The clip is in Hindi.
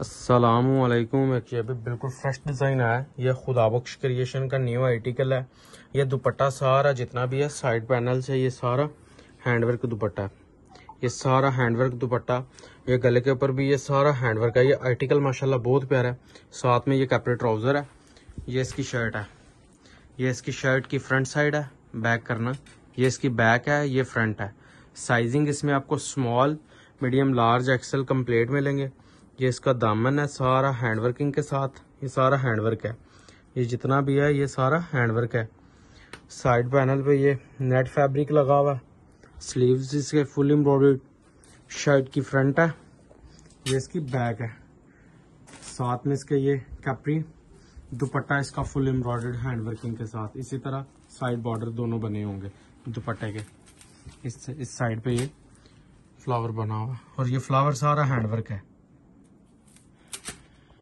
अस्सलामुअलैकुम। एक ये भी बिल्कुल फ्रेश डिज़ाइन आया है। यह खुदाबख्श क्रिएशन का न्यू आर्टिकल है। यह दुपट्टा सारा जितना भी है साइड पैनल से, ये सारा हैंडवर्क दुपट्टा है। ये सारा हैंडवर्क दुपट्टा, ये गले के ऊपर भी ये सारा हैंडवर्क है। ये आर्टिकल माशाल्लाह बहुत प्यारा है। साथ में ये कैप्री ट्राउज़र है। ये इसकी शर्ट है। ये इसकी शर्ट की फ्रंट साइड है, बैक करना। ये इसकी बैक है, ये फ्रंट है। साइजिंग इसमें आपको small, medium, large, XL complete मिलेंगे। ये इसका दामन है, सारा हैंडवर्किंग के साथ। ये सारा हैंडवर्क है, ये जितना भी है ये सारा हैंडवर्क है। साइड पैनल पे ये नेट फैब्रिक लगा हुआ है। स्लीव्स इसके फुल एम्ब्रॉयडर्ड। शर्ट की फ्रंट है, ये इसकी बैक है। साथ में इसके ये कैप्री दुपट्टा, इसका फुल एम्ब्रॉयडर्ड हैंडवर्किंग के साथ। इसी तरह साइड बॉर्डर दोनों बने होंगे दुपट्टे के। इस साइड पे ये फ्लावर बना हुआ है और ये फ्लावर सारा हैंडवर्क है।